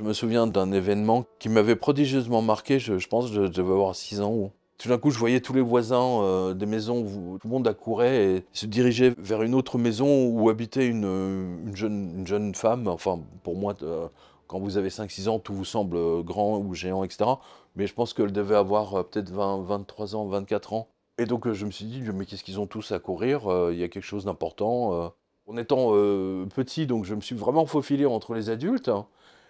Je me souviens d'un événement qui m'avait prodigieusement marqué, je pense que je devais avoir 6 ans. Tout d'un coup, je voyais tous les voisins des maisons où tout le monde accourait et se dirigeait vers une autre maison où habitait une jeune femme. Enfin, pour moi, quand vous avez 5-6 ans, tout vous semble grand ou géant, etc. Mais je pense qu'elle devait avoir peut-être 20, 23 ans, 24 ans. Et donc, je me suis dit, mais qu'est-ce qu'ils ont tous à courir? Il y a quelque chose d'important. En étant petit, donc, je me suis vraiment faufilé entre les adultes.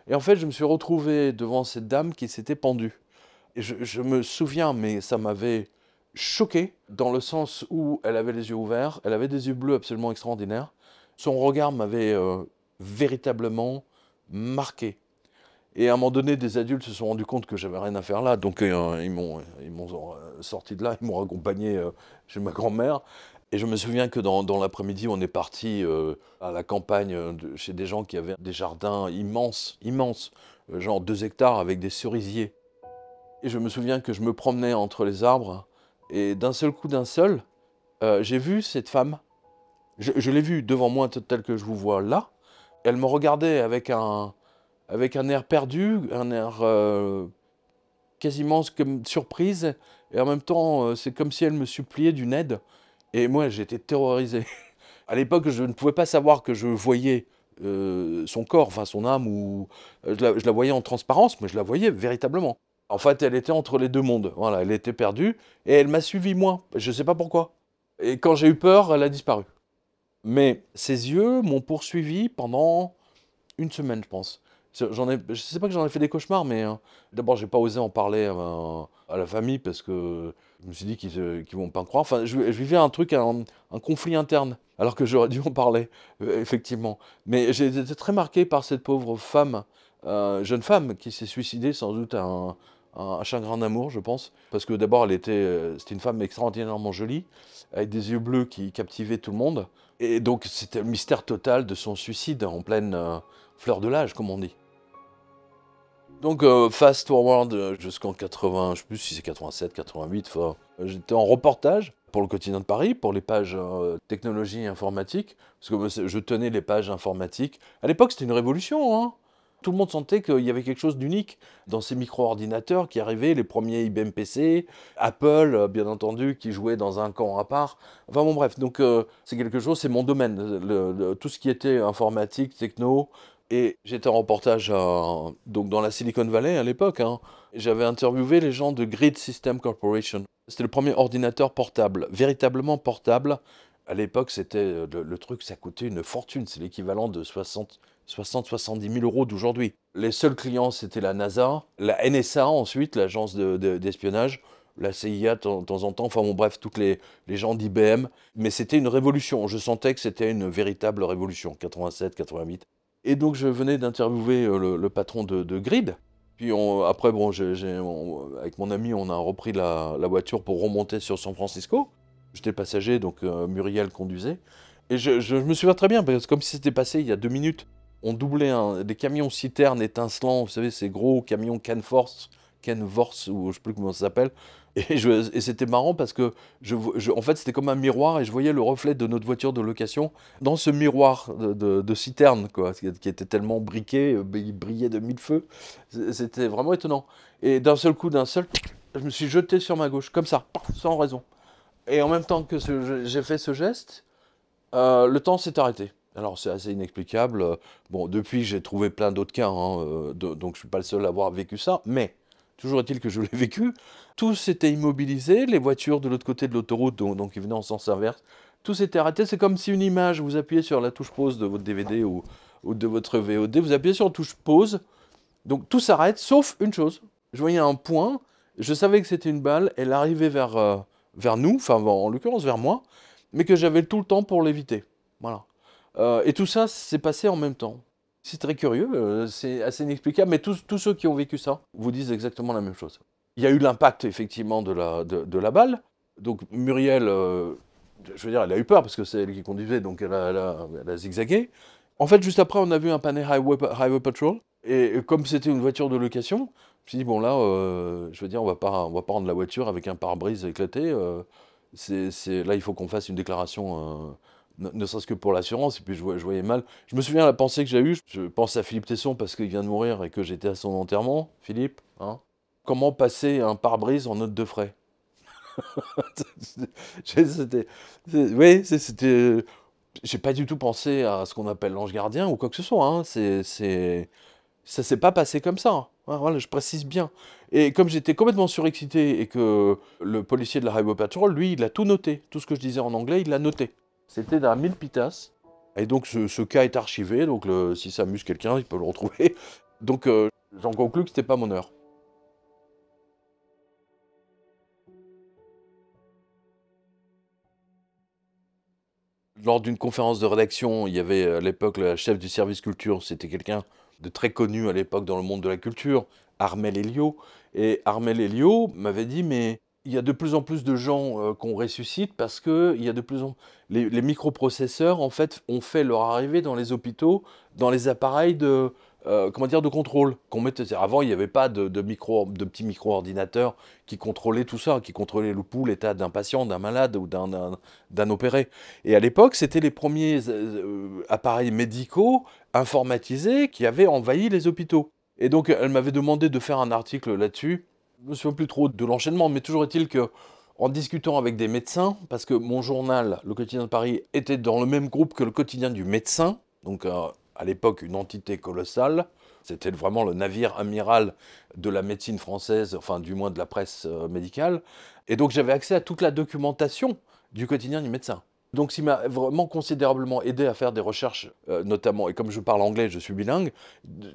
Et en fait, je me suis retrouvé devant cette dame qui s'était pendue. Et je me souviens, mais ça m'avait choqué, dans le sens où elle avait les yeux ouverts, elle avait des yeux bleus absolument extraordinaires. Son regard m'avait véritablement marqué. Et à un moment donné, des adultes se sont rendus compte que j'avais rien à faire là, donc ils m'ont sorti de là, ils m'ont raccompagné chez ma grand-mère. Et je me souviens que dans l'après-midi, on est parti à la campagne chez des gens qui avaient des jardins immenses, immenses, genre 2 hectares avec des cerisiers. Et je me souviens que je me promenais entre les arbres et d'un seul coup j'ai vu cette femme. Je l'ai vue devant moi telle que je vous vois là. Elle me regardait avec un air perdu, un air quasiment comme surprise. Et en même temps, c'est comme si elle me suppliait d'une aide. Et moi, j'étais terrorisé. À l'époque, je ne pouvais pas savoir que je voyais son corps, enfin son âme, ou je la voyais en transparence, mais je la voyais véritablement. En fait, elle était entre les deux mondes. Voilà, elle était perdue et elle m'a suivi, moi. Je ne sais pas pourquoi. Et quand j'ai eu peur, elle a disparu. Mais ses yeux m'ont poursuivi pendant une semaine, je pense. Je ne sais pas que j'en ai fait des cauchemars, mais d'abord, je n'ai pas osé en parler à la famille parce que je me suis dit qu'ils ne vont pas me croire. Enfin, je vivais un conflit interne, alors que j'aurais dû en parler, effectivement. Mais j'ai été très marqué par cette pauvre femme, jeune femme, qui s'est suicidée sans doute à un chagrin d'amour, je pense. Parce que d'abord, c'était une femme extraordinairement jolie, avec des yeux bleus qui captivaient tout le monde. Et donc, c'était le mystère total de son suicide en pleine fleur de l'âge, comme on dit. Donc, fast forward jusqu'en 80, je ne sais plus si c'est 87, 88, j'étais en reportage pour le Quotidien de Paris, pour les pages technologie et informatique, parce que je tenais les pages informatiques. À l'époque, c'était une révolution, hein. Tout le monde sentait qu'il y avait quelque chose d'unique dans ces micro-ordinateurs qui arrivaient, les premiers IBM PC, Apple, bien entendu, qui jouait dans un camp à part. Enfin bon, bref, donc c'est quelque chose, c'est mon domaine, tout ce qui était informatique, techno. Et j'étais en reportage donc dans la Silicon Valley à l'époque. Hein. J'avais interviewé les gens de Grid System Corporation. C'était le premier ordinateur portable, véritablement portable. À l'époque, c'était le truc, ça coûtait une fortune. C'est l'équivalent de 70 000 euros d'aujourd'hui. Les seuls clients, c'était la NASA, la NSA ensuite, l'agence d'espionnage, la CIA de temps en temps, enfin bon bref, toutes les gens d'IBM. Mais c'était une révolution, je sentais que c'était une véritable révolution, 87, 88. Et donc je venais d'interviewer le patron de Grid. Puis après, bon, avec mon ami, on a repris la voiture pour remonter sur San Francisco. J'étais passager, donc Muriel conduisait. Et je me souviens très bien, parce que comme si c'était passé il y a 2 minutes, on doublait des camions citernes étincelants, vous savez, ces gros camions Canforce, ou je ne sais plus comment ça s'appelle. Et c'était marrant parce que, en fait, c'était comme un miroir et je voyais le reflet de notre voiture de location dans ce miroir de citerne, quoi, qui était tellement briqué, il brillait de mille feux. C'était vraiment étonnant. Et d'un seul coup, je me suis jeté sur ma gauche, comme ça, sans raison. Et en même temps que j'ai fait ce geste, le temps s'est arrêté. Alors, c'est assez inexplicable. Bon, depuis, j'ai trouvé plein d'autres cas, hein, donc je ne suis pas le seul à avoir vécu ça, mais toujours est-il que je l'ai vécu. Tout s'était immobilisé, les voitures de l'autre côté de l'autoroute, donc ils venaient en sens inverse, tout s'était arrêté. C'est comme si une image, vous appuyez sur la touche pause de votre DVD ou de votre VOD, vous appuyez sur la touche pause, donc tout s'arrête, sauf une chose. Je voyais un point, je savais que c'était une balle, elle arrivait vers nous, enfin en l'occurrence vers moi, mais que j'avais tout le temps pour l'éviter. Voilà. Et tout ça s'est passé en même temps. C'est très curieux, c'est assez inexplicable, mais tous ceux qui ont vécu ça vous disent exactement la même chose. Il y a eu l'impact, effectivement, de la balle. Donc Muriel, je veux dire, elle a eu peur, parce que c'est elle qui conduisait, donc elle a zigzagué. En fait, juste après, on a vu un panel Highway Patrol, et comme c'était une voiture de location, je me suis dit, bon là, je veux dire, on va pas rendre la voiture avec un pare-brise éclaté. Là, il faut qu'on fasse une déclaration ne serait-ce que pour l'assurance, et puis je voyais mal. Je me souviens la pensée que j'ai eue, je pense à Philippe Tesson parce qu'il vient de mourir et que j'étais à son enterrement, Philippe, hein. Comment passer un pare-brise en note de frais? Oui, c'était... J'ai pas du tout pensé à ce qu'on appelle l'ange gardien ou quoi que ce soit, hein. Ça s'est pas passé comme ça. Voilà, je précise bien. Et comme j'étais complètement surexcité et que le policier de la Highway Patrol, lui, il a tout noté. Tout ce que je disais en anglais, il l'a noté. C'était d'un 1000 pitas. Et donc ce cas est archivé, donc si ça amuse quelqu'un, il peut le retrouver. Donc j'en conclus que c'était pas mon heure. Lors d'une conférence de rédaction, il y avait à l'époque la chef du service culture, c'était quelqu'un de très connu à l'époque dans le monde de la culture, Armel Elio. Et Armel Elio m'avait dit, mais il y a de plus en plus de gens qu'on ressuscite parce que il y a de plus en... les microprocesseurs, en fait, ont fait leur arrivée dans les hôpitaux, dans les appareils de, comment dire, de contrôle. Qu'on mettait... Avant, il n'y avait pas de petits micro-ordinateurs qui contrôlaient tout ça, qui contrôlaient le pouls, l'état d'un patient, d'un malade ou d'un opéré. Et à l'époque, c'était les premiers appareils médicaux informatisés qui avaient envahi les hôpitaux. Et donc, elle m'avait demandé de faire un article là-dessus. Je ne me souviens plus trop de l'enchaînement, mais toujours est-il que, en discutant avec des médecins, parce que mon journal, Le Quotidien de Paris, était dans le même groupe que Le Quotidien du médecin, donc à l'époque une entité colossale, c'était vraiment le navire amiral de la médecine française, enfin du moins de la presse médicale, et donc j'avais accès à toute la documentation du Quotidien du médecin. Donc, il m'a vraiment considérablement aidé à faire des recherches, notamment, et comme je parle anglais, je suis bilingue,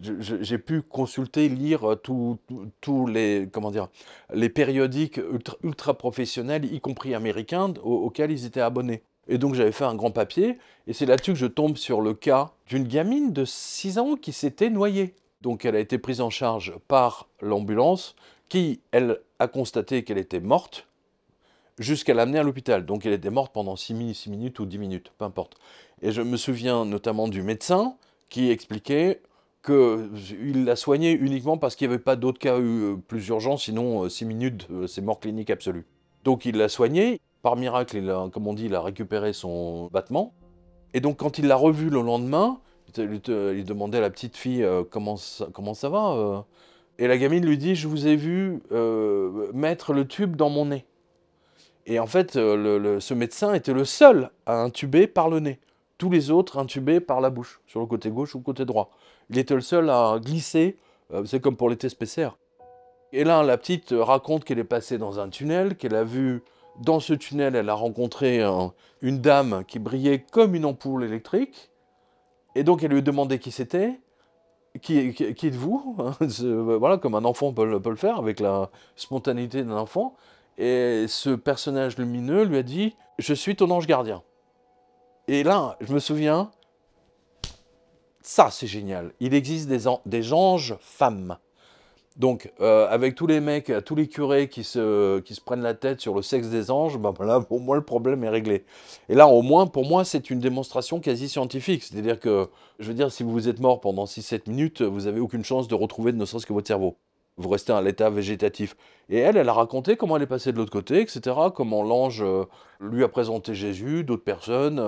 j'ai pu consulter, lire tous les, comment dire, les périodiques ultra professionnels, y compris américains, auxquels ils étaient abonnés. Et donc, j'avais fait un grand papier, et c'est là-dessus que je tombe sur le cas d'une gamine de 6 ans qui s'était noyée. Donc, elle a été prise en charge par l'ambulance, qui, elle, a constaté qu'elle était morte, jusqu'à l'amener à l'hôpital. Donc elle était morte pendant 6 minutes ou 10 minutes, peu importe. Et je me souviens notamment du médecin qui expliquait qu'il l'a soignée uniquement parce qu'il n'y avait pas d'autres cas plus urgents, sinon 6 minutes, c'est mort clinique absolue. Donc il l'a soignée, par miracle, il a, comme on dit, il a récupéré son battement. Et donc quand il l'a revue le lendemain, il demandait à la petite fille comment ça va et la gamine lui dit « Je vous ai vu mettre le tube dans mon nez ». Et en fait, ce médecin était le seul à intuber par le nez. Tous les autres intubés par la bouche, sur le côté gauche ou le côté droit. Il était le seul à glisser, c'est comme pour les tests PCR. Et là, la petite raconte qu'elle est passée dans un tunnel, qu'elle a vu, dans ce tunnel, elle a rencontré une dame qui brillait comme une ampoule électrique. Et donc, elle lui demandait qui c'était. Qui êtes-vous? Voilà, comme un enfant peut le faire, avec la spontanéité d'un enfant. Et ce personnage lumineux lui a dit « Je suis ton ange gardien ». Et là, je me souviens, ça c'est génial, il existe des anges femmes. Donc, avec tous les mecs, tous les curés qui se prennent la tête sur le sexe des anges, ben là, pour moi, le problème est réglé. Et là, au moins, pour moi, c'est une démonstration quasi scientifique. C'est-à-dire que, je veux dire, si vous êtes mort pendant 6-7 minutes, vous n'avez aucune chance de retrouver ne serait-ce que votre cerveau. Vous restez à l'état végétatif. Et elle a raconté comment elle est passée de l'autre côté, etc., comment l'ange lui a présenté Jésus, d'autres personnes,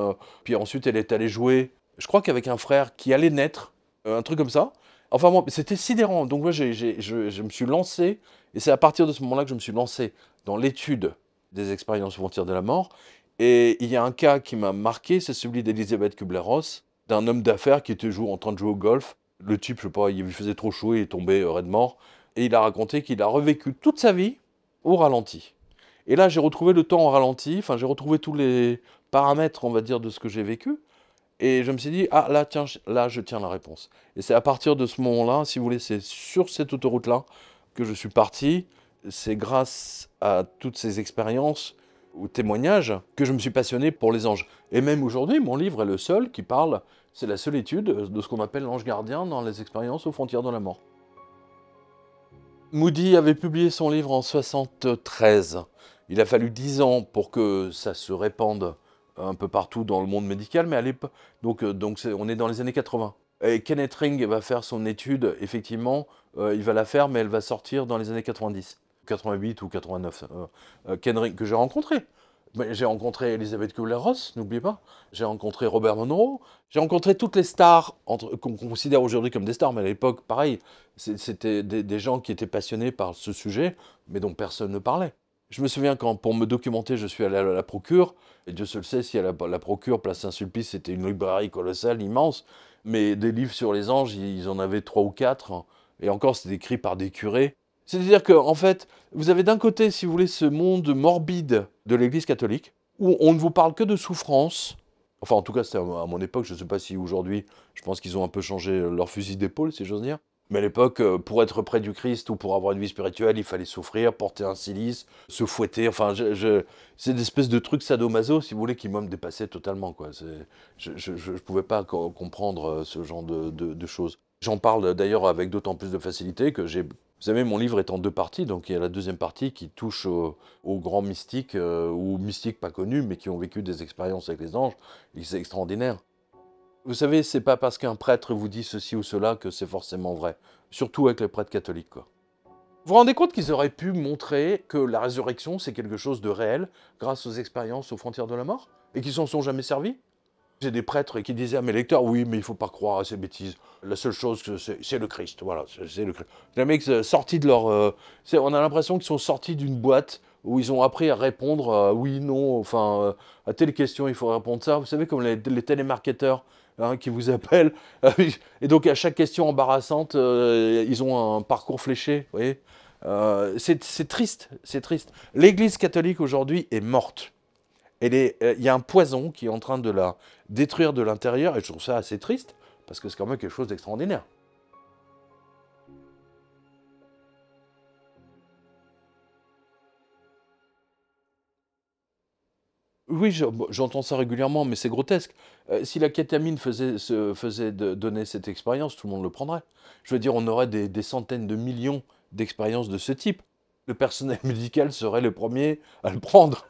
puis ensuite elle est allée jouer, je crois qu'avec un frère qui allait naître, un truc comme ça. Enfin moi, c'était sidérant, donc moi je me suis lancé, et c'est à partir de ce moment-là que je me suis lancé dans l'étude des expériences frontières de la mort, et il y a un cas qui m'a marqué, c'est celui d'Elisabeth Kübler-Ross, d'un homme d'affaires qui était en train de jouer au golf. Le type, je sais pas, il lui faisait trop chaud, il est tombé raide mort. Et il a raconté qu'il a revécu toute sa vie au ralenti. Et là, j'ai retrouvé le temps au ralenti, enfin, j'ai retrouvé tous les paramètres, on va dire, de ce que j'ai vécu. Et je me suis dit, ah, là, tiens, là, je tiens la réponse. Et c'est à partir de ce moment-là, si vous voulez, c'est sur cette autoroute-là que je suis parti. C'est grâce à toutes ces expériences ou témoignages que je me suis passionné pour les anges. Et même aujourd'hui, mon livre est le seul qui parle, c'est la solitude de ce qu'on appelle l'ange gardien dans les expériences aux frontières de la mort. Moody avait publié son livre en 1973. Il a fallu 10 ans pour que ça se répande un peu partout dans le monde médical, mais à l'époque, donc on est dans les années 80. Et Kenneth Ring va faire son étude, effectivement, il va la faire, mais elle va sortir dans les années 90, 88 ou 89, Ken Ring, que j'ai rencontré. Mais j'ai rencontré Elisabeth Kübler-Ross, n'oubliez pas. J'ai rencontré Robert Monroe. J'ai rencontré toutes les stars qu'on considère aujourd'hui comme des stars, mais à l'époque, pareil, c'était des gens qui étaient passionnés par ce sujet, mais dont personne ne parlait. Je me souviens quand, pour me documenter, je suis allé à la Procure, et Dieu seul sait si à la Procure, Place Saint-Sulpice, c'était une librairie colossale, immense, mais des livres sur les anges, ils en avaient 3 ou 4, et encore, c'était écrit par des curés. C'est-à-dire que, en fait, vous avez d'un côté, si vous voulez, ce monde morbide de l'Église catholique, où on ne vous parle que de souffrance. Enfin, en tout cas, c'était à mon époque, je ne sais pas si aujourd'hui, je pense qu'ils ont un peu changé leur fusil d'épaule, si j'ose dire. Mais à l'époque, pour être près du Christ ou pour avoir une vie spirituelle, il fallait souffrir, porter un cilice, se fouetter. Enfin, c'est une espèce de truc sadomaso, si vous voulez, qui moi me dépassait totalement, quoi. Je ne pouvais pas comprendre ce genre de choses. J'en parle d'ailleurs avec d'autant plus de facilité que j'ai... Vous savez, mon livre est en 2 parties, donc il y a la 2e partie qui touche aux grands mystiques, ou mystiques pas connus, mais qui ont vécu des expériences avec les anges, et c'est extraordinaire. Vous savez, c'est pas parce qu'un prêtre vous dit ceci ou cela que c'est forcément vrai, surtout avec les prêtres catholiques, quoi. Vous vous rendez compte qu'ils auraient pu montrer que la résurrection, c'est quelque chose de réel, grâce aux expériences aux frontières de la mort, et qu'ils s'en sont jamais servis? J'ai des prêtres qui disaient à mes lecteurs, oui, mais il ne faut pas croire à ces bêtises. La seule chose, c'est le Christ. Voilà, c'est le Christ. Les mecs sortis de leur... on a l'impression qu'ils sont sortis d'une boîte où ils ont appris à répondre oui, non, enfin, à telle question, il faut répondre ça. Vous savez, comme les télémarketeurs hein, qui vous appellent. Et donc, à chaque question embarrassante, ils ont un parcours fléché. Vous voyez, c'est triste, c'est triste. L'Église catholique aujourd'hui est morte. Il y a un poison qui est en train de la détruire de l'intérieur, et je trouve ça assez triste, parce que c'est quand même quelque chose d'extraordinaire. Oui, j'entends ça régulièrement, mais c'est grotesque. Si la kétamine faisait donner cette expérience, tout le monde le prendrait. Je veux dire, on aurait des centaines de millions d'expériences de ce type. Le personnel médical serait le premier à le prendre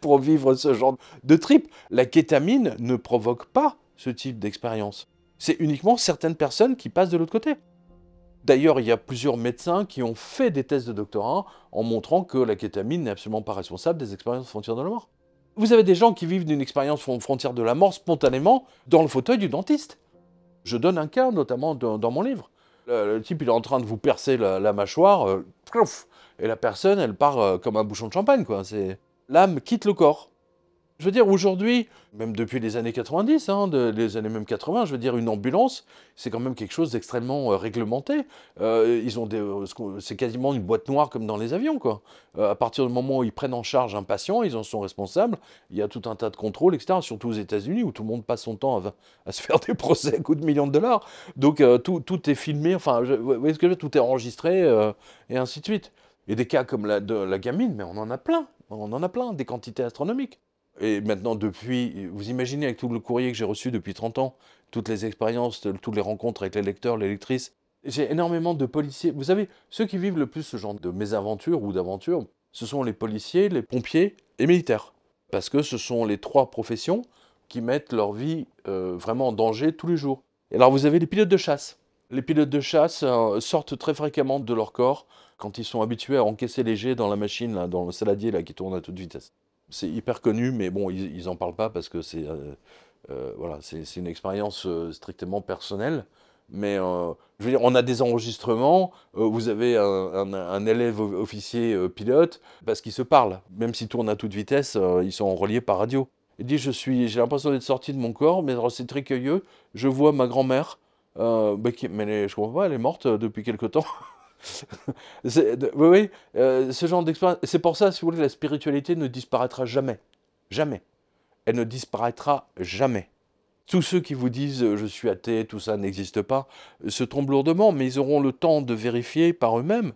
pour vivre ce genre de trip. La kétamine ne provoque pas ce type d'expérience. C'est uniquement certaines personnes qui passent de l'autre côté. D'ailleurs, il y a plusieurs médecins qui ont fait des tests de doctorat en montrant que la kétamine n'est absolument pas responsable des expériences frontières de la mort. Vous avez des gens qui vivent d'une expérience frontière de la mort spontanément dans le fauteuil du dentiste. Je donne un cas, notamment dans mon livre. Le type, il est en train de vous percer la mâchoire, et la personne, elle part comme un bouchon de champagne, quoi. L'âme quitte le corps. Je veux dire, aujourd'hui, même depuis les années 90, hein, les années même 80, je veux dire, une ambulance, c'est quand même quelque chose d'extrêmement réglementé. C'est quasiment une boîte noire comme dans les avions, quoi. À partir du moment où ils prennent en charge un patient, ils en sont responsables. Il y a tout un tas de contrôles, etc., surtout aux États-Unis, où tout le monde passe son temps à se faire des procès à coups de millions de dollars. Donc, tout est filmé, enfin, vous voyez ce que je veux dire, tout est enregistré, et ainsi de suite. Et des cas comme la gamine, mais on en a plein, des quantités astronomiques. Et maintenant, depuis, vous imaginez avec tout le courrier que j'ai reçu depuis 30 ans, toutes les expériences, toutes les rencontres avec les lecteurs, les lectrices, j'ai énormément de policiers. Vous savez, ceux qui vivent le plus ce genre de mésaventures ou d'aventures, ce sont les policiers, les pompiers et militaires. Parce que ce sont les 3 professions qui mettent leur vie vraiment en danger tous les jours. Et alors vous avez les pilotes de chasse. Les pilotes de chasse sortent très fréquemment de leur corps quand ils sont habitués à encaisser les jets dans la machine, là, dans le saladier là, qui tourne à toute vitesse. C'est hyper connu, mais bon, ils n'en parlent pas parce que c'est voilà, c'est une expérience strictement personnelle. Mais je veux dire, on a des enregistrements, vous avez un élève officier pilote, parce qu'ils se parlent. Même s'ils tournent à toute vitesse, ils sont reliés par radio. Il dit, j'ai l'impression d'être sorti de mon corps, mais c'est très curieux, je vois ma grand-mère, je comprends pas, elle est morte depuis quelque temps. Ce genre d'expérience, c'est pour ça, si vous voulez, la spiritualité ne disparaîtra jamais, jamais. Elle ne disparaîtra jamais. Tous ceux qui vous disent « je suis athée », tout ça n'existe pas, se trompent lourdement, mais ils auront le temps de vérifier par eux-mêmes,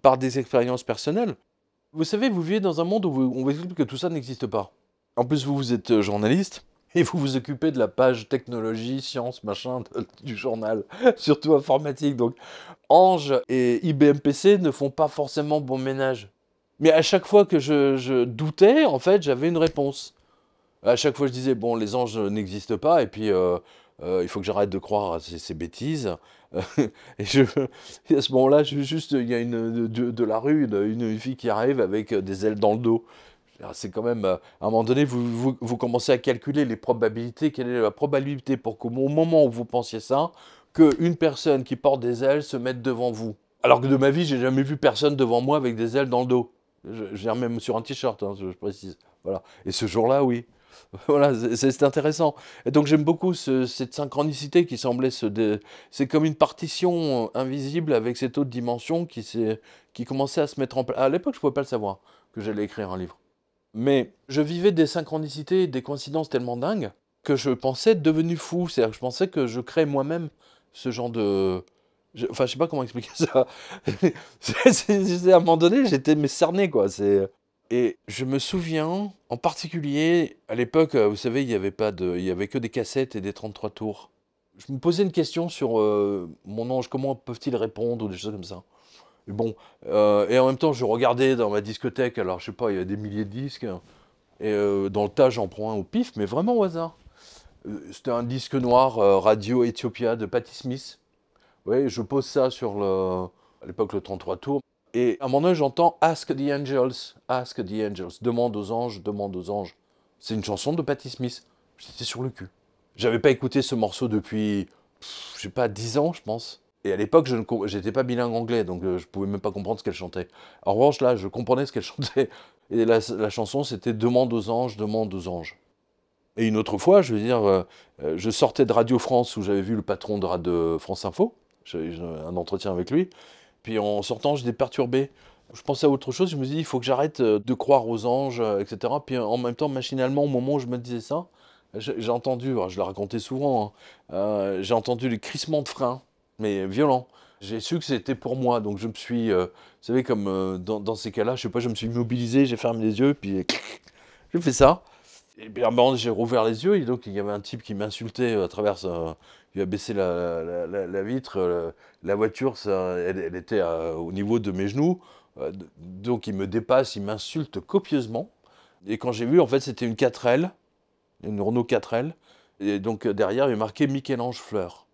par des expériences personnelles. Vous savez, vous vivez dans un monde où on vous explique que tout ça n'existe pas. En plus, vous êtes journaliste. Et vous vous occupez de la page technologie, science, machin, du journal, surtout informatique. Donc, Ange et IBM PC ne font pas forcément bon ménage. Mais à chaque fois que je doutais, en fait, j'avais une réponse. À chaque fois, je disais, bon, les anges n'existent pas, et puis il faut que j'arrête de croire à ces bêtises. Et à ce moment-là, il y a de la rue, une fille qui arrive avec des ailes dans le dos. C'est quand même, à un moment donné, vous commencez à calculer les probabilités. Quelle est la probabilité pour qu'au moment où vous pensiez ça, qu'une personne qui porte des ailes se mette devant vous? Alors que de ma vie, j'ai jamais vu personne devant moi avec des ailes dans le dos. J'ai même sur un t-shirt, hein, je précise. Voilà. Et ce jour-là, oui. Voilà, c'est intéressant. Et donc j'aime beaucoup cette synchronicité qui semblait c'est comme une partition invisible avec cette autre dimension qui commençait à se mettre en place. À l'époque, je ne pouvais pas le savoir que j'allais écrire un livre. Mais je vivais des synchronicités, des coïncidences tellement dingues que je pensais être devenu fou. C'est-à-dire que je pensais que je créais moi-même ce genre de... Enfin, je sais pas comment expliquer ça. À un moment donné, j'étais cerné, quoi. Et je me souviens, en particulier, à l'époque, vous savez, il y avait que des cassettes et des 33 tours. Je me posais une question sur mon ange, comment peuvent-ils répondre, ou des choses comme ça. Et bon, et en même temps, je regardais dans ma discothèque, alors je sais pas, il y a des milliers de disques, et dans le tas, j'en prends un au pif, mais vraiment au hasard. C'était un disque noir, Radio Ethiopia, de Patti Smith. Oui, je pose ça sur, à l'époque, le 33 tours. Et à un moment donné, j'entends « Ask the Angels »,« Ask the Angels »,« Demande aux anges, demande aux anges ». C'est une chanson de Patti Smith. J'étais sur le cul. J'avais pas écouté ce morceau depuis, je sais pas, 10 ans, je pense. Et à l'époque, je n'étais pas bilingue anglais, donc je pouvais même pas comprendre ce qu'elle chantait. En revanche, là, je comprenais ce qu'elle chantait. Et la chanson, c'était « Demande aux anges, demande aux anges ». Et une autre fois, je veux dire, je sortais de Radio France, où j'avais vu le patron de France Info. J'avais un entretien avec lui, puis en sortant, j'étais perturbé. Je pensais à autre chose, je me suis dit, il faut que j'arrête de croire aux anges, etc. Puis en même temps, machinalement, au moment où je me disais ça, j'ai entendu, je le racontais souvent, hein, j'ai entendu les crissements de freins, mais violents. J'ai su que c'était pour moi, donc je me suis, vous savez, comme dans ces cas-là, je sais pas, je me suis mobilisé, j'ai fermé les yeux, puis j'ai fait ça. Et puis j'ai rouvert les yeux, et donc il y avait un type qui m'insultait à travers sa... Il a baissé la vitre, la voiture, ça, elle était au niveau de mes genoux, donc il me dépasse, il m'insulte copieusement. Et quand j'ai vu, en fait, c'était une 4L, une Renault 4L, et donc derrière, il y a marqué Michel-Ange Fleur.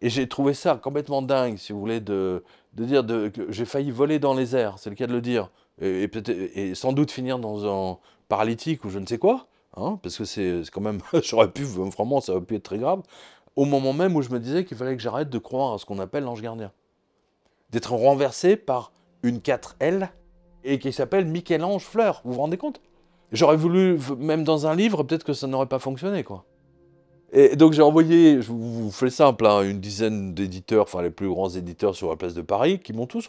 Et j'ai trouvé ça complètement dingue, si vous voulez, de dire que j'ai failli voler dans les airs, c'est le cas de le dire, et sans doute finir dans un paralytique ou je ne sais quoi, hein, parce que c'est quand même, j'aurais pu, vraiment, ça aurait pu être très grave, au moment même où je me disais qu'il fallait que j'arrête de croire à ce qu'on appelle l'ange gardien. D'être renversé par une 4L et qui s'appelle Michel-Ange Fleur, vous vous rendez compte? J'aurais voulu, même dans un livre, peut-être que ça n'aurait pas fonctionné, quoi. Et donc j'ai envoyé, je vous fais simple, hein, une dizaine d'éditeurs, enfin les plus grands éditeurs sur la place de Paris, qui m'ont tous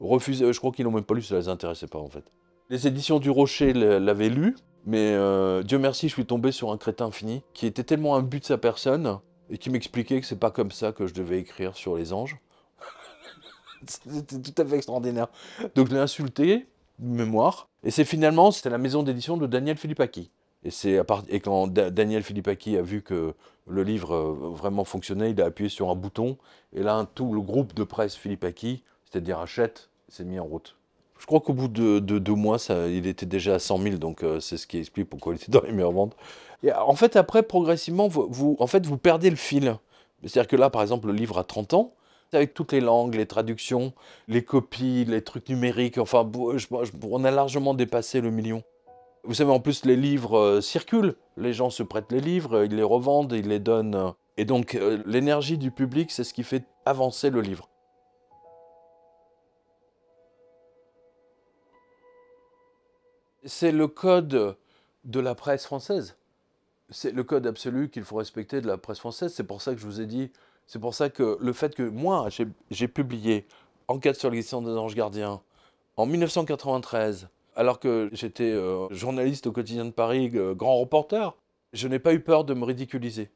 refusé, je crois qu'ils n'ont même pas lu, ça ne les intéressait pas en fait. Les éditions du Rocher l'avaient lu, mais Dieu merci, je suis tombé sur un crétin fini qui était tellement imbu de sa personne et qui m'expliquait que c'est pas comme ça que je devais écrire sur les anges. C'était tout à fait extraordinaire. Donc je l'ai insulté, de mémoire, et c'était la maison d'édition de Daniel Filipacchi. Et quand Daniel Filipacchi a vu que le livre vraiment fonctionnait, il a appuyé sur un bouton, et là tout le groupe de presse Filipacchi, c'est-à-dire Hachette, s'est mis en route. Je crois qu'au bout de 2 mois, il était déjà à 100 000, donc c'est ce qui explique pourquoi il était dans les meilleures ventes. Et en fait, après, progressivement, vous perdez le fil. C'est-à-dire que là, par exemple, le livre a 30 ans, avec toutes les langues, les traductions, les copies, les trucs numériques, enfin, on a largement dépassé le million. Vous savez, en plus, les livres circulent. Les gens se prêtent les livres, ils les revendent, ils les donnent. Et donc, l'énergie du public, c'est ce qui fait avancer le livre. C'est le code de la presse française. C'est le code absolu qu'il faut respecter de la presse française. C'est pour ça que je vous ai dit, c'est pour ça que le fait que moi, j'ai publié Enquête sur l'existence des anges gardiens en 1993, alors que j'étais journaliste au Quotidien de Paris, grand reporter, je n'ai pas eu peur de me ridiculiser.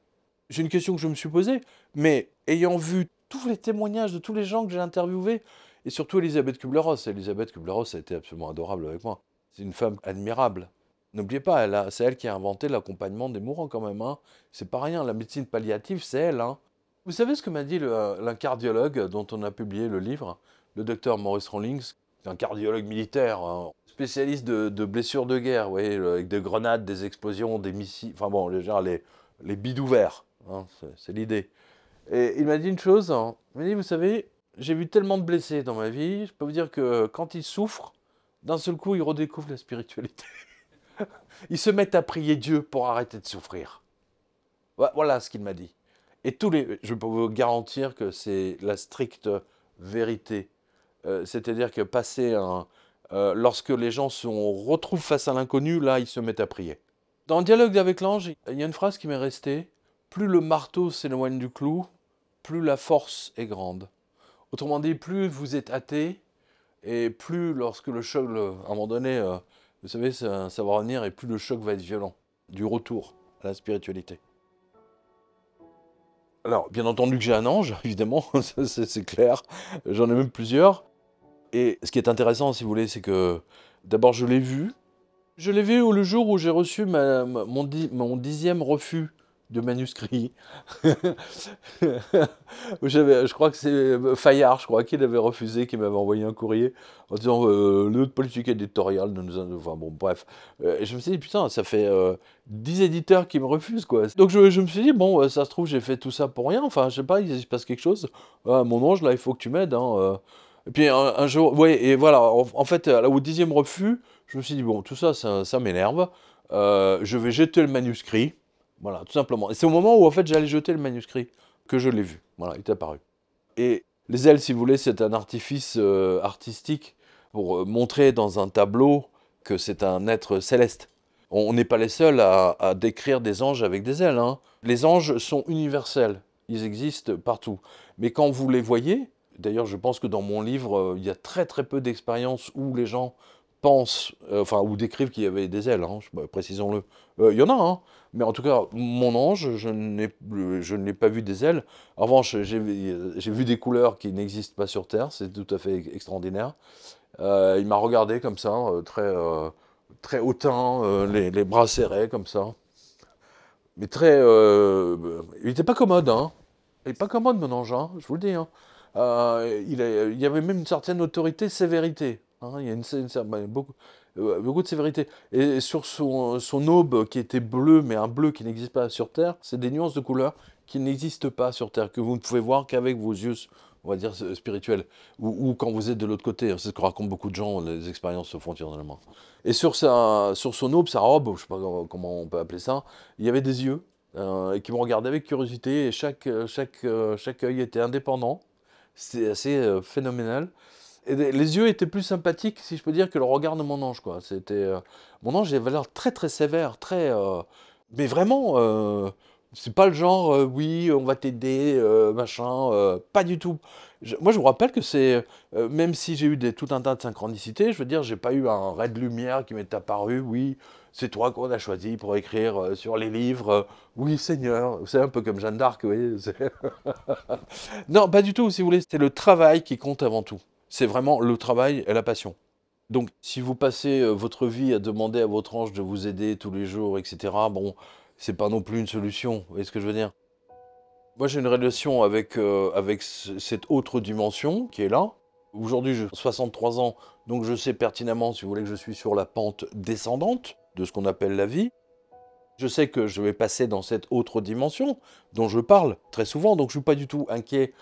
C'est une question que je me suis posée, mais ayant vu tous les témoignages de tous les gens que j'ai interviewés, et surtout Elisabeth Kübler-Ross. Elisabeth Kübler-Ross a été absolument adorable avec moi. C'est une femme admirable. N'oubliez pas, c'est elle qui a inventé l'accompagnement des mourants quand même. Hein. C'est pas rien, la médecine palliative, c'est elle. Hein. Vous savez ce que m'a dit le cardiologue dont on a publié le livre, le docteur Maurice Rawlings, un cardiologue militaire, hein, spécialiste de blessures de guerre, vous voyez, avec des grenades, des explosions, des missiles, enfin bon, les bidous verts, hein, c'est l'idée. Et il m'a dit une chose, hein, il m'a dit, vous savez, j'ai vu tellement de blessés dans ma vie, je peux vous dire que quand ils souffrent, D'un seul coup, ils redécouvrent la spiritualité. Ils se mettent à prier Dieu pour arrêter de souffrir. Voilà ce qu'il m'a dit. Et je peux vous garantir que c'est la stricte vérité. C'est-à-dire que lorsque les gens se retrouvent face à l'inconnu, là, ils se mettent à prier. Dans Dialogue avec l'ange, il y a une phrase qui m'est restée. « Plus le marteau s'éloigne du clou, plus la force est grande. » Autrement dit, plus vous êtes athée, et plus lorsque le choc, à un moment donné, vous savez, ça va revenir, et plus le choc va être violent, du retour à la spiritualité. Alors, bien entendu que j'ai un ange, évidemment, c'est clair, j'en ai même plusieurs. Et ce qui est intéressant, si vous voulez, c'est que, d'abord, je l'ai vu. Je l'ai vu le jour où j'ai reçu mon 10e refus de manuscrit. Je crois que c'est Fayard, je crois, qui l'avait refusé, qui m'avait envoyé un courrier en disant notre politique éditoriale ne nous a... Enfin bon, bref. Et je me suis dit, putain, ça fait 10 éditeurs qui me refusent, quoi. Donc je me suis dit, bon, ça se trouve, j'ai fait tout ça pour rien. Enfin, je sais pas, il se passe quelque chose. Ah, mon ange, là, il faut que tu m'aides. Hein, Et puis un jour, oui, et voilà, en fait, au 10e refus, je me suis dit, bon, tout ça, ça m'énerve. Je vais jeter le manuscrit. Voilà, tout simplement. Et c'est au moment où, en fait, j'allais jeter le manuscrit que je l'ai vu. Voilà, il est apparu. Et les ailes, si vous voulez, c'est un artifice artistique pour montrer dans un tableau que c'est un être céleste. On n'est pas les seuls à décrire des anges avec des ailes. Hein. Les anges sont universels. Ils existent partout. Mais quand vous les voyez, d'ailleurs, je pense que dans mon livre, il y a très, très peu d'expériences où les gens pensent, ou décrivent qu'il y avait des ailes, hein, précisons-le. Il y en a, hein. Mais en tout cas, mon ange, je n'ai pas vu des ailes. En revanche, j'ai vu des couleurs qui n'existent pas sur Terre, c'est tout à fait extraordinaire. Il m'a regardé comme ça, très hautain, les bras serrés comme ça. Mais très... il n'était pas commode, hein. Il n'est pas commode, mon ange, hein, je vous le dis, hein. Il y avait même une certaine autorité, sévérité. Hein, il y a beaucoup de sévérité. Et sur son aube qui était bleue, mais un bleu qui n'existe pas sur Terre, c'est des nuances de couleurs qui n'existent pas sur Terre, que vous ne pouvez voir qu'avec vos yeux, on va dire, spirituels, ou quand vous êtes de l'autre côté. C'est ce que racontent beaucoup de gens, les expériences se font tirer dans la main. Et sur son aube, sa robe, je ne sais pas comment on peut appeler ça, il y avait des yeux qui me regardaient avec curiosité, et chaque œil était indépendant. C'était assez phénoménal. Et les yeux étaient plus sympathiques, si je peux dire, que le regard de mon ange, quoi. Mon ange avait l'air très, très sévère, très... Mais vraiment, c'est pas le genre, oui, on va t'aider, machin, pas du tout. Moi, je vous rappelle que c'est... même si j'ai eu tout un tas de synchronicités, je veux dire, j'ai pas eu un ray de lumière qui m'est apparu, oui, c'est toi qu'on a choisi pour écrire sur les livres, oui, Seigneur, c'est un peu comme Jeanne d'Arc, vous voyez. Non, pas du tout, si vous voulez, c'est le travail qui compte avant tout. C'est vraiment le travail et la passion. Donc, si vous passez votre vie à demander à votre ange de vous aider tous les jours, etc., bon, c'est pas non plus une solution, vous voyez ce que je veux dire? Moi, j'ai une relation avec cette autre dimension qui est là. Aujourd'hui, j'ai 63 ans, donc je sais pertinemment, si vous voulez, que je suis sur la pente descendante de ce qu'on appelle la vie. Je sais que je vais passer dans cette autre dimension dont je parle très souvent, donc je ne suis pas du tout inquiet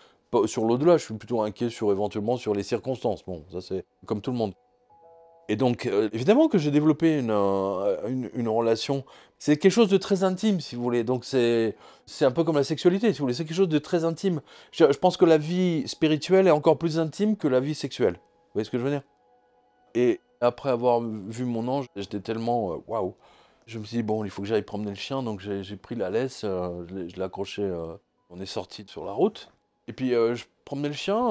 sur l'au-delà, je suis plutôt inquiet éventuellement sur les circonstances. Bon, ça c'est comme tout le monde. Et donc, évidemment que j'ai développé une relation. C'est quelque chose de très intime, si vous voulez. Donc c'est un peu comme la sexualité, si vous voulez. C'est quelque chose de très intime. Je pense que la vie spirituelle est encore plus intime que la vie sexuelle. Vous voyez ce que je veux dire? Et après avoir vu mon ange, j'étais tellement... Waouh! Je me suis dit, bon, il faut que j'aille promener le chien. Donc j'ai pris la laisse, je l'ai accrochée. On est sorti sur la route. Et puis je promenais le chien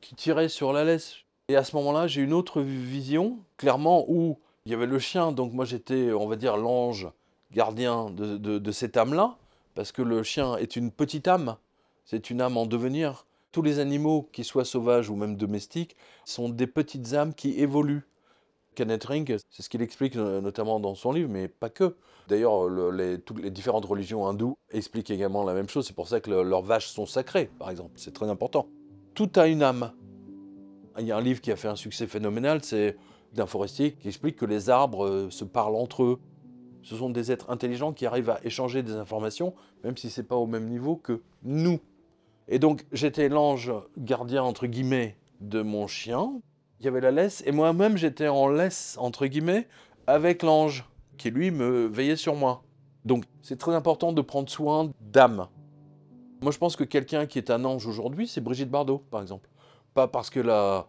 qui tirait sur la laisse. Et à ce moment-là, j'ai une autre vision, clairement, où il y avait le chien. Donc moi, j'étais, on va dire, l'ange gardien de cette âme-là, parce que le chien est une petite âme. C'est une âme en devenir. Tous les animaux, qu'ils soient sauvages ou même domestiques, sont des petites âmes qui évoluent. Kenneth Ring, c'est ce qu'il explique notamment dans son livre, mais pas que. D'ailleurs, toutes les différentes religions hindoues expliquent également la même chose. C'est pour ça que leurs vaches sont sacrées, par exemple. C'est très important. Tout a une âme. Il y a un livre qui a fait un succès phénoménal, c'est d'un forestier qui explique que les arbres se parlent entre eux. Ce sont des êtres intelligents qui arrivent à échanger des informations, même si ce n'est pas au même niveau que nous. Et donc, j'étais l'ange gardien, entre guillemets, de mon chien. il y avait la laisse, et moi-même j'étais en laisse, entre guillemets, avec l'ange, qui lui me veillait sur moi. Donc c'est très important de prendre soin d'âme. Moi je pense que quelqu'un qui est un ange aujourd'hui, c'est Brigitte Bardot, par exemple. Pas parce qu'elle a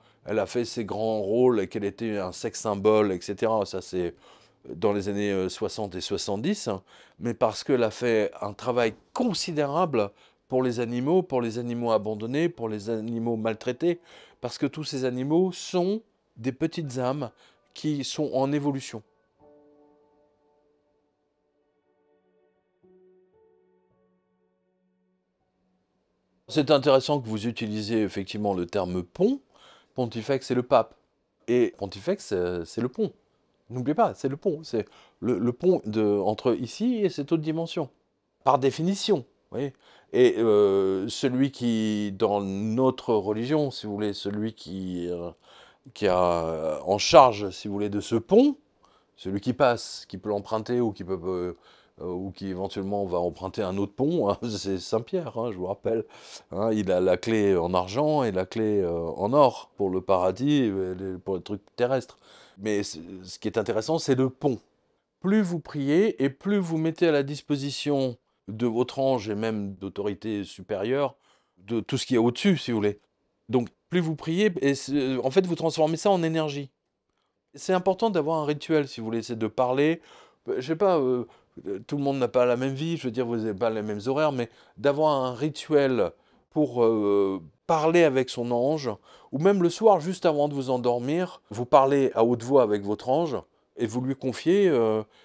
fait ses grands rôles et qu'elle était un sex symbole, etc. Ça c'est dans les années 60 et 70, mais parce qu'elle a fait un travail considérable pour les animaux abandonnés, pour les animaux maltraités, parce que tous ces animaux sont des petites âmes qui sont en évolution. C'est intéressant que vous utilisiez effectivement le terme pont. Pontifex, c'est le pape. Et pontifex, c'est le pont. N'oubliez pas, c'est le pont. C'est le pont entre ici et cette autre dimension. Par définition. Voyez. Et celui qui, dans notre religion, si vous voulez, celui qui a en charge, si vous voulez, de ce pont, celui qui passe, qui peut l'emprunter ou qui peut... ou qui éventuellement va emprunter un autre pont, hein, c'est Saint-Pierre, hein, je vous rappelle. Hein, il a la clé en argent et la clé en or pour le paradis, pour les trucs terrestres. Mais ce qui est intéressant, c'est le pont. Plus vous priez et plus vous mettez à la disposition de votre ange et même d'autorité supérieure, de tout ce qu'il y a au-dessus, si vous voulez. Donc plus vous priez, et en fait vous transformez ça en énergie. C'est important d'avoir un rituel, si vous voulez, c'est de parler, je sais pas... tout le monde n'a pas la même vie, je veux dire, vous n'avez pas les mêmes horaires, mais d'avoir un rituel pour parler avec son ange, ou même le soir, juste avant de vous endormir, vous parlez à haute voix avec votre ange, et vous lui confiez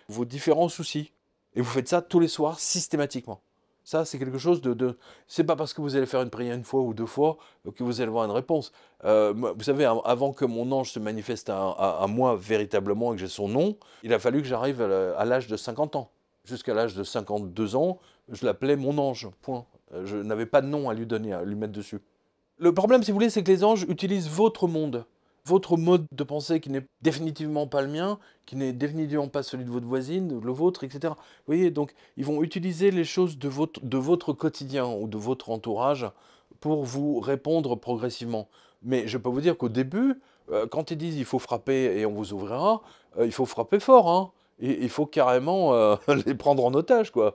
vos différents soucis. Et vous faites ça tous les soirs, systématiquement. Ça, c'est quelque chose de... C'est pas parce que vous allez faire une prière une fois ou deux fois que vous allez avoir une réponse. Vous savez, avant que mon ange se manifeste à moi véritablement et que j'ai son nom, il a fallu que j'arrive à l'âge de 50 ans. Jusqu'à l'âge de 52 ans, je l'appelais mon ange, point. Je n'avais pas de nom à lui donner, à lui mettre dessus. Le problème, si vous voulez, c'est que les anges utilisent votre monde, votre mode de pensée qui n'est définitivement pas le mien, qui n'est définitivement pas celui de votre voisine, le vôtre, etc. Vous voyez, donc, ils vont utiliser les choses de votre quotidien ou de votre entourage pour vous répondre progressivement. Mais je peux vous dire qu'au début, quand ils disent « il faut frapper et on vous ouvrira », il faut frapper fort, hein. Il faut carrément les prendre en otage, quoi.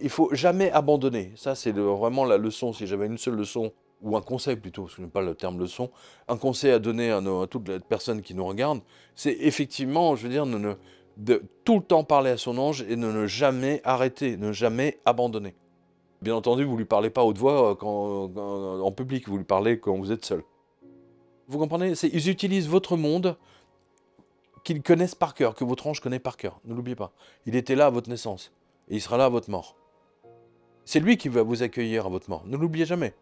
Il faut jamais abandonner. Ça, c'est vraiment la leçon. Si j'avais une seule leçon, ou un conseil plutôt, parce que je n'aime pas le terme leçon, un conseil à donner à toutes les personnes qui nous regardent, c'est effectivement, je veux dire, de tout le temps parler à son ange et de ne jamais arrêter, ne jamais abandonner. Bien entendu, vous ne lui parlez pas à haute voix en public, vous lui parlez quand vous êtes seul. Vous comprenez? Ils utilisent votre monde... qu'ils connaissent par cœur, que votre ange connaît par cœur. Ne l'oubliez pas. Il était là à votre naissance et il sera là à votre mort. C'est lui qui va vous accueillir à votre mort. Ne l'oubliez jamais.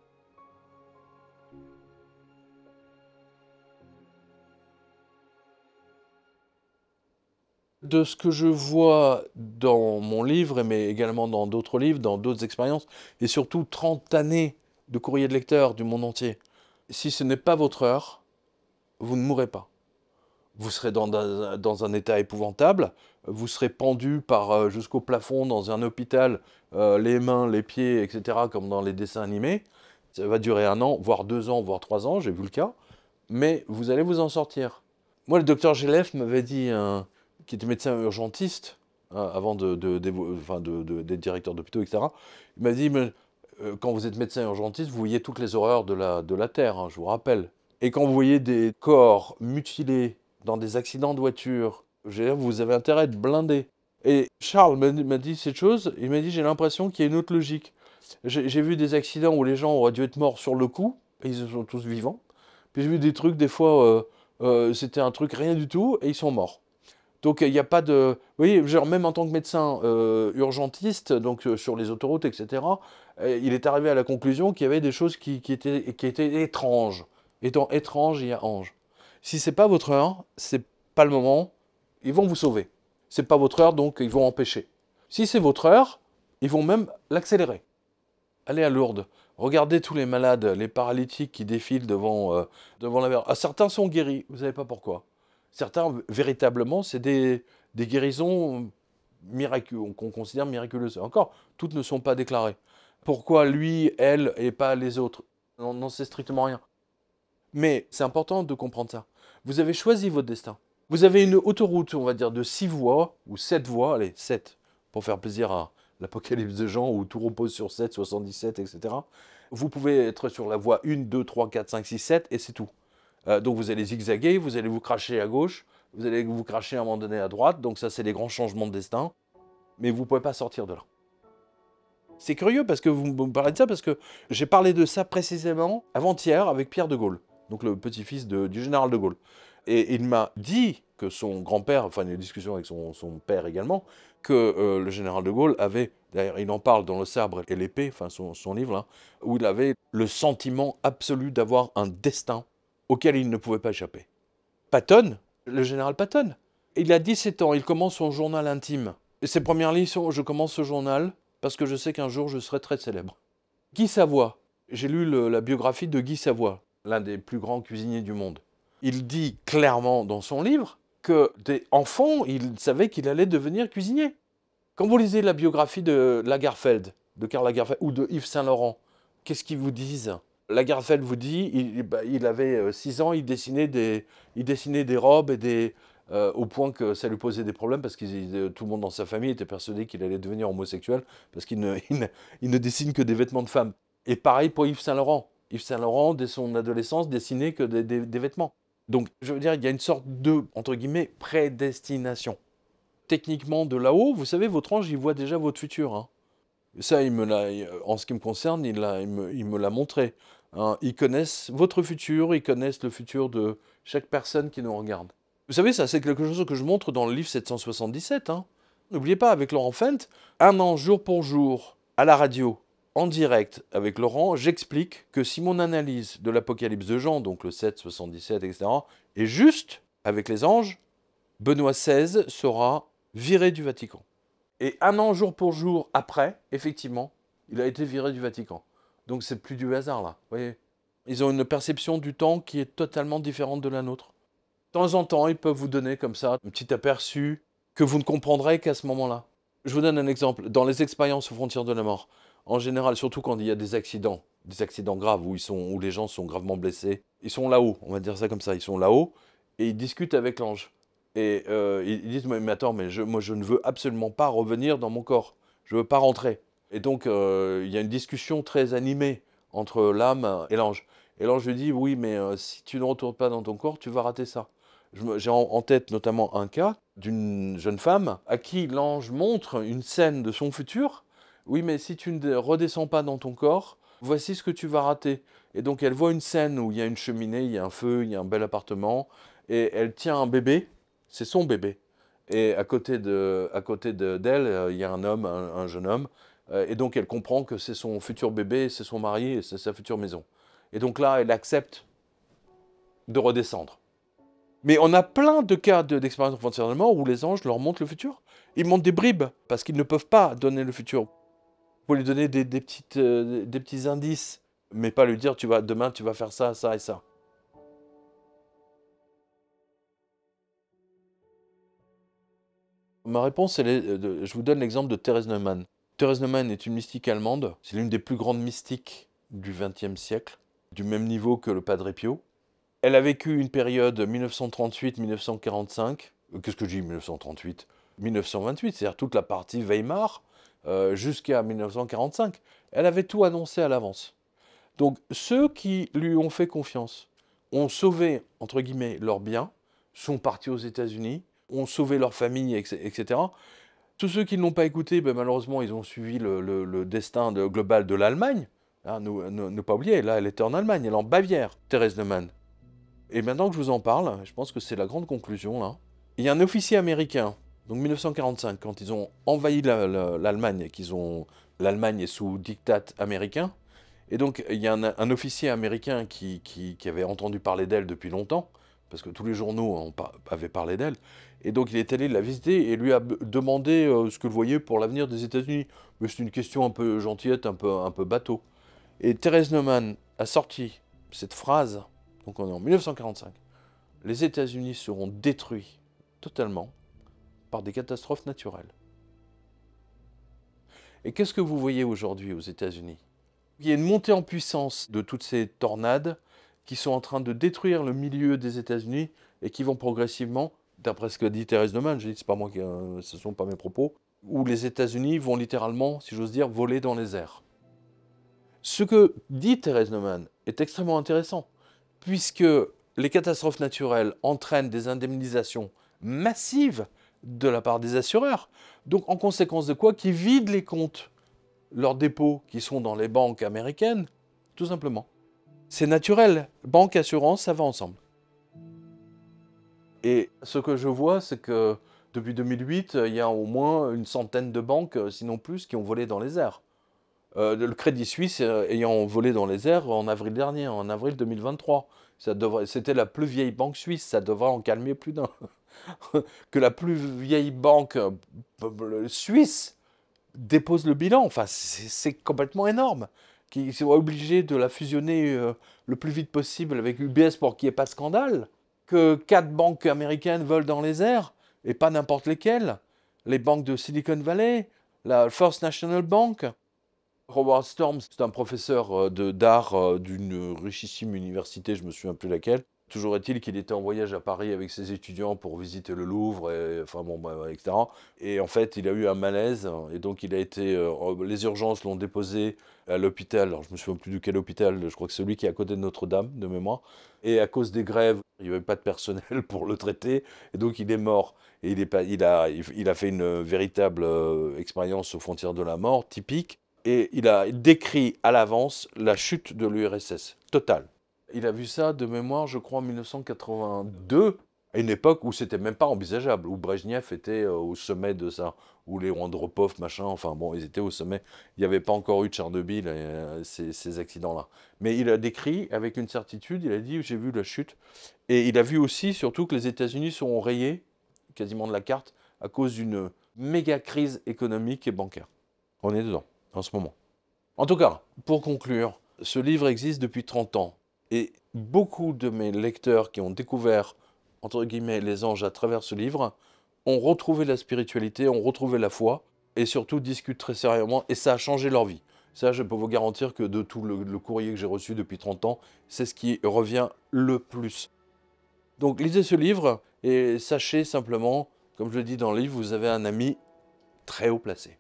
De ce que je vois dans mon livre, mais également dans d'autres livres, dans d'autres expériences, et surtout 30 années de courrier de lecteurs du monde entier, si ce n'est pas votre heure, vous ne mourrez pas. Vous serez dans un état épouvantable, vous serez pendu jusqu'au plafond dans un hôpital, les mains, les pieds, etc., comme dans les dessins animés. Ça va durer 1 an, voire 2 ans, voire 3 ans, j'ai vu le cas, mais vous allez vous en sortir. Moi, le docteur Gélef m'avait dit, qui était médecin urgentiste, avant d'être directeur d'hôpitaux, etc., il m'a dit, mais, quand vous êtes médecin urgentiste, vous voyez toutes les horreurs de la Terre, hein, je vous rappelle. Et quand vous voyez des corps mutilés, dans des accidents de voiture, vous avez intérêt à être blindé. Et Charles m'a dit cette chose, il m'a dit j'ai l'impression qu'il y a une autre logique. J'ai vu des accidents où les gens auraient dû être morts sur le coup, et ils sont tous vivants. Puis j'ai vu des trucs, des fois, c'était un truc rien du tout, et ils sont morts. Donc il n'y a pas de... Vous voyez, genre, même en tant que médecin urgentiste, donc sur les autoroutes, etc., il est arrivé à la conclusion qu'il y avait des choses qui étaient étranges. Étant étrange, il y a ange. Si c'est pas votre heure, c'est pas le moment, ils vont vous sauver. C'est pas votre heure, donc ils vont empêcher. Si c'est votre heure, ils vont même l'accélérer. Allez à Lourdes, regardez tous les malades, les paralytiques qui défilent devant la mer. Ah, certains sont guéris, vous savez pas pourquoi. Certains, véritablement, c'est des guérisons qu'on considère miraculeuses. Encore, toutes ne sont pas déclarées. Pourquoi lui, elle, et pas les autres? On n'en sait strictement rien. Mais c'est important de comprendre ça. Vous avez choisi votre destin. Vous avez une autoroute, on va dire, de 6 voies, ou 7 voies, allez, 7, pour faire plaisir à l'Apocalypse de Jean, où tout repose sur 7, 77, etc. Vous pouvez être sur la voie 1, 2, 3, 4, 5, 6, 7, et c'est tout. Donc vous allez zigzaguer, vous allez vous cracher à gauche, vous allez vous cracher à un moment donné à droite, donc ça c'est les grands changements de destin, mais vous ne pouvez pas sortir de là. C'est curieux parce que vous me parlez de ça, parce que j'ai parlé de ça précisément avant-hier avec Pierre de Gaulle, donc le petit-fils du général de Gaulle. Et il m'a dit que son grand-père, enfin une discussion avec son père également, que le général de Gaulle avait, d'ailleurs il en parle dans Le Sabre et l'épée, enfin son livre, hein, où il avait le sentiment absolu d'avoir un destin auquel il ne pouvait pas échapper. Patton, le général Patton, il a 17 ans, il commence son journal intime. Et ses premières lignes sont « Je commence ce journal parce que je sais qu'un jour je serai très célèbre ». Guy Savoie, j'ai lu la biographie de Guy Savoie, l'un des plus grands cuisiniers du monde. Il dit clairement dans son livre que dès enfant, il savait qu'il allait devenir cuisinier. Quand vous lisez la biographie de Lagerfeld, de Karl Lagerfeld ou de Yves Saint-Laurent, qu'est-ce qu'ils vous disent? Lagerfeld vous dit, il avait 6 ans, il dessinait des robes et au point que ça lui posait des problèmes parce que tout le monde dans sa famille était persuadé qu'il allait devenir homosexuel parce qu'il ne dessine que des vêtements de femmes. Et pareil pour Yves Saint-Laurent. Yves Saint-Laurent, dès son adolescence, dessinait que des vêtements. Donc, je veux dire, il y a une sorte de, entre guillemets, prédestination. Techniquement, de là-haut, vous savez, votre ange, il voit déjà votre futur. Hein. Ça, en ce qui me concerne, il me l'a montré. Hein. Ils connaissent votre futur, ils connaissent le futur de chaque personne qui nous regarde. Vous savez, ça, c'est quelque chose que je montre dans le livre 777. N'oubliez pas, avec Laurent Fendt, un an jour pour jour, à la radio, en direct avec Laurent, j'explique que si mon analyse de l'Apocalypse de Jean, donc le 7, 77, etc., est juste avec les anges, Benoît XVI sera viré du Vatican. Et un an jour pour jour après, effectivement, il a été viré du Vatican. Donc c'est plus du hasard là, vous voyez. Ils ont une perception du temps qui est totalement différente de la nôtre. De temps en temps, ils peuvent vous donner comme ça un petit aperçu que vous ne comprendrez qu'à ce moment-là. Je vous donne un exemple. Dans les expériences aux frontières de la mort, en général, surtout quand il y a des accidents graves où les gens sont gravement blessés, ils sont là-haut, on va dire ça comme ça, ils sont là-haut et ils discutent avec l'ange. Et ils disent « Mais attends, moi je ne veux absolument pas revenir dans mon corps, je ne veux pas rentrer. » Et donc, il y a une discussion très animée entre l'âme et l'ange. Et l'ange lui dit « Oui, mais si tu ne retournes pas dans ton corps, tu vas rater ça. » J'ai en tête notamment un cas d'une jeune femme à qui l'ange montre une scène de son futur. Oui, mais si tu ne redescends pas dans ton corps, voici ce que tu vas rater. Et donc, elle voit une scène où il y a une cheminée, il y a un feu, il y a un bel appartement, et elle tient un bébé, c'est son bébé. Et à côté d'elle, il y a un homme, un jeune homme, et donc elle comprend que c'est son futur bébé, c'est son mari, et c'est sa future maison. Et donc là, elle accepte de redescendre. Mais on a plein de cas d'expérience de la mort où les anges leur montrent le futur. Ils montrent des bribes, parce qu'ils ne peuvent pas donner le futur. Pour lui donner des petits indices, mais pas lui dire demain tu vas faire ça, ça et ça. Ma réponse, je vous donne l'exemple de Thérèse Neumann. Thérèse Neumann est une mystique allemande, c'est l'une des plus grandes mystiques du XXe siècle, du même niveau que le Padre Pio. Elle a vécu une période 1938-1945, qu'est-ce que je dis 1938 1928, c'est-à-dire toute la partie Weimar, jusqu'à 1945, elle avait tout annoncé à l'avance. Donc ceux qui lui ont fait confiance, ont sauvé, entre guillemets, leurs biens, sont partis aux États-Unis, ont sauvé leur famille, etc. Tous ceux qui ne l'ont pas écouté, ben, malheureusement, ils ont suivi le destin global de l'Allemagne. Hein, ne pas oublier, là, elle était en Allemagne, elle est en Bavière, Thérèse Neumann. Et maintenant que je vous en parle, je pense que c'est la grande conclusion, là. Il y a un officier américain, donc 1945, quand ils ont envahi l'Allemagne, l'Allemagne est sous diktat américain, et donc il y a un officier américain qui avait entendu parler d'elle depuis longtemps, parce que tous les journaux avaient parlé d'elle, et donc il est allé la visiter et lui a demandé ce que vous voyez pour l'avenir des États-Unis. Mais c'est une question un peu gentillette, un peu bateau. Et Thérèse Neumann a sorti cette phrase, donc on est en 1945, « Les États-Unis seront détruits totalement » par des catastrophes naturelles. Et qu'est-ce que vous voyez aujourd'hui aux États-Unis? Il y a une montée en puissance de toutes ces tornades, qui sont en train de détruire le milieu des États-Unis et qui vont progressivement, d'après ce que dit Thérèse Neumann, je dis, c'est pas moi qui, ce ne sont pas mes propos, où les États-Unis vont littéralement, si j'ose dire, voler dans les airs. Ce que dit Thérèse Neumann est extrêmement intéressant, puisque les catastrophes naturelles entraînent des indemnisations massives de la part des assureurs, donc en conséquence de quoi, qui vident les comptes, leurs dépôts qui sont dans les banques américaines, tout simplement. C'est naturel, banque, assurance, ça va ensemble. Et ce que je vois, c'est que depuis 2008, il y a au moins une centaine de banques, sinon plus, qui ont volé dans les airs. Le Crédit Suisse ayant volé dans les airs en avril dernier, en avril 2023. C'était la plus vieille banque suisse, ça devrait en calmer plus d'un. Que la plus vieille banque suisse dépose le bilan, enfin c'est complètement énorme. Qu'ils soient obligés de la fusionner le plus vite possible avec UBS pour qu'il n'y ait pas de scandale. Que 4 banques américaines volent dans les airs, et pas n'importe lesquelles. Les banques de Silicon Valley, la First National Bank. Robert Storms, c'est un professeur d'art d'une richissime université, je ne me souviens plus laquelle. Toujours est-il qu'il était en voyage à Paris avec ses étudiants pour visiter le Louvre, et, enfin bon, bah, etc. Et en fait, il a eu un malaise, et donc il a été... les urgences l'ont déposé à l'hôpital, alors je ne me souviens plus de quel hôpital, je crois que celui qui est à côté de Notre-Dame, de mémoire. Et à cause des grèves, il n'y avait pas de personnel pour le traiter, et donc il est mort. Et il a fait une véritable expérience aux frontières de la mort, typique. Et il a décrit à l'avance la chute de l'URSS, totale. Il a vu ça de mémoire, je crois, en 1982, à une époque où c'était même pas envisageable, où Brejnev était au sommet de ça, où les Andropov, machin, enfin bon, ils étaient au sommet. Il n'y avait pas encore eu de Tchernobyl, ces accidents-là. Mais il a décrit avec une certitude, il a dit « j'ai vu la chute ». Et il a vu aussi, surtout, que les États-Unis seront rayés, quasiment de la carte, à cause d'une méga crise économique et bancaire. On est dedans. En ce moment. En tout cas, pour conclure, ce livre existe depuis 30 ans et beaucoup de mes lecteurs qui ont découvert, entre guillemets, les anges à travers ce livre, ont retrouvé la spiritualité, ont retrouvé la foi et surtout discutent très sérieusement et ça a changé leur vie. Ça, je peux vous garantir que de tout le courrier que j'ai reçu depuis 30 ans, c'est ce qui revient le plus. Donc lisez ce livre et sachez simplement, comme je le dis dans le livre, vous avez un ami très haut placé.